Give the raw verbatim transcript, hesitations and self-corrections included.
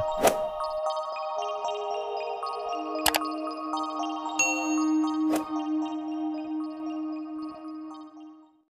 kita.